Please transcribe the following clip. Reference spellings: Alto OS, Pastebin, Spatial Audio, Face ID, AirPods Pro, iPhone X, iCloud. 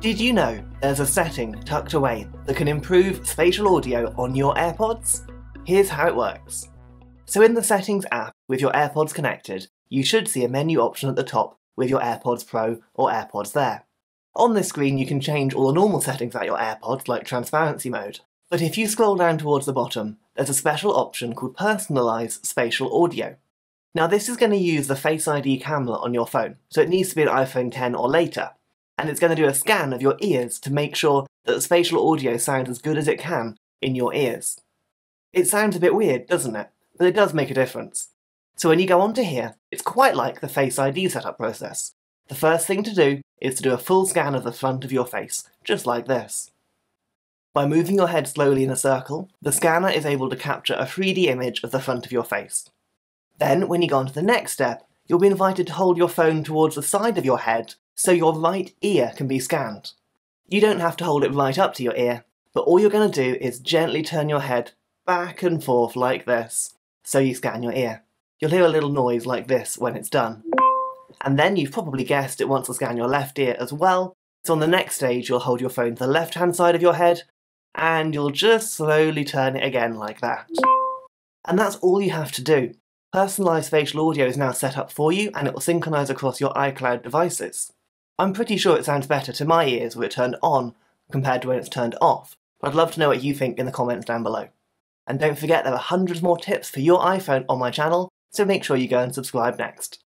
Did you know there's a setting tucked away that can improve spatial audio on your AirPods? Here's how it works. So in the Settings app with your AirPods connected, you should see a menu option at the top with your AirPods Pro or AirPods there. On this screen you can change all the normal settings about your AirPods like transparency mode. But if you scroll down towards the bottom, there's a special option called Personalize Spatial Audio. Now this is going to use the Face ID camera on your phone, so it needs to be an iPhone X or later. And it's going to do a scan of your ears to make sure that the spatial audio sounds as good as it can in your ears. It sounds a bit weird, doesn't it? But it does make a difference. So when you go onto here, it's quite like the Face ID setup process. The first thing to do is to do a full scan of the front of your face, just like this. By moving your head slowly in a circle, the scanner is able to capture a 3D image of the front of your face. Then, when you go on to the next step, you'll be invited to hold your phone towards the side of your head so your right ear can be scanned. You don't have to hold it right up to your ear, but all you're going to do is gently turn your head back and forth like this, so you scan your ear. You'll hear a little noise like this when it's done. And then you've probably guessed it wants to scan your left ear as well, so on the next stage you'll hold your phone to the left-hand side of your head, and you'll just slowly turn it again like that. And that's all you have to do. Personalised spatial audio is now set up for you, and it will synchronise across your iCloud devices. I'm pretty sure it sounds better to my ears when it's turned on compared to when it's turned off, but I'd love to know what you think in the comments down below. And don't forget there are hundreds more tips for your iPhone on my channel, so make sure you go and subscribe next.